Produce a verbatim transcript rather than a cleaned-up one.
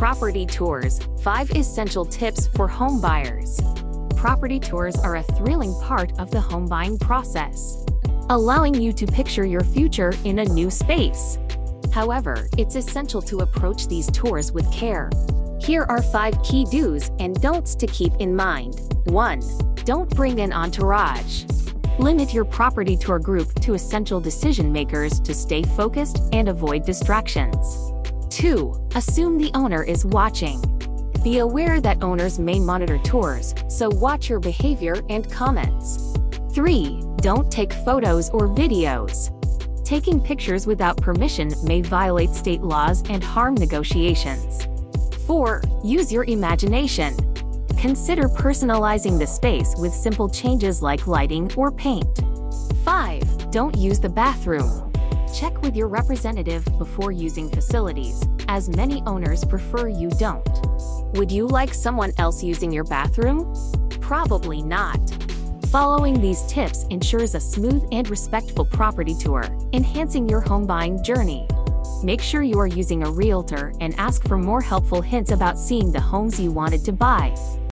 Property tours, five essential tips for home buyers. Property tours are a thrilling part of the home buying process, allowing you to picture your future in a new space. However, it's essential to approach these tours with care. Here are five key do's and don'ts to keep in mind. one. Don't bring an entourage. Limit your property tour group to essential decision makers to stay focused and avoid distractions. two. Assume the owner is watching. Be aware that owners may monitor tours, so watch your behavior and comments. three. Don't take photos or videos. Taking pictures without permission may violate state laws and harm negotiations. four. Use your imagination. Consider personalizing the space with simple changes like lighting or paint. five. Don't use the bathroom. Check with your representative before using facilities, as many owners prefer you don't. Would you like someone else using your bathroom? Probably not. Following these tips ensures a smooth and respectful property tour, enhancing your home buying journey. Make sure you are using a realtor and ask for more helpful hints about seeing the homes you wanted to buy.